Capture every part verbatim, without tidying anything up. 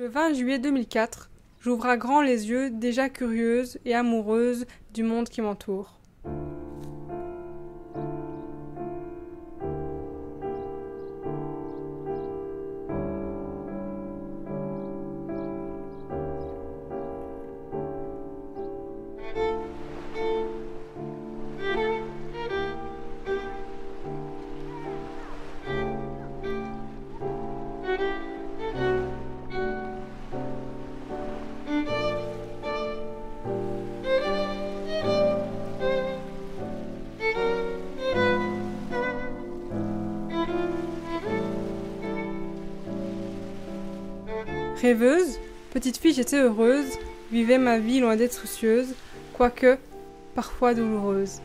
Le vingt juillet deux mille quatre, j'ouvre à grand les yeux, déjà curieuse et amoureuse du monde qui m'entoure. Rêveuse, petite fille, j'étais heureuse, vivais ma vie loin d'être soucieuse, quoique parfois douloureuse.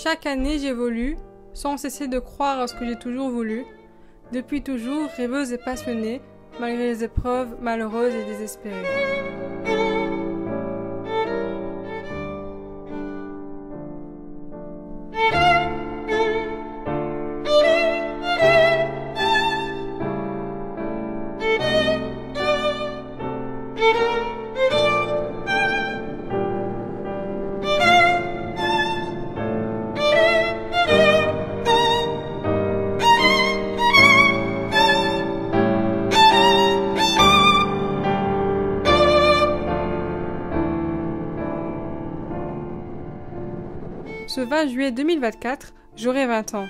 Chaque année, j'évolue, sans cesser de croire à ce que j'ai toujours voulu. Depuis toujours, rêveuse et passionnée, malgré les épreuves malheureuses et désespérées. Ce vingt juillet deux mille vingt-quatre, j'aurai vingt ans.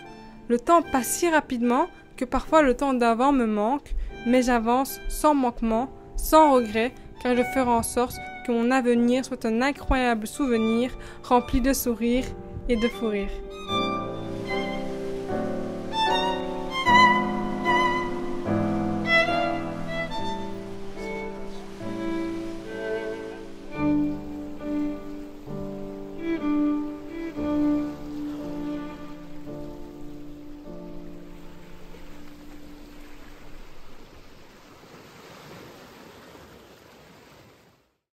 Le temps passe si rapidement que parfois le temps d'avant me manque, mais j'avance sans manquement, sans regret, car je ferai en sorte que mon avenir soit un incroyable souvenir rempli de sourires et de fous rires.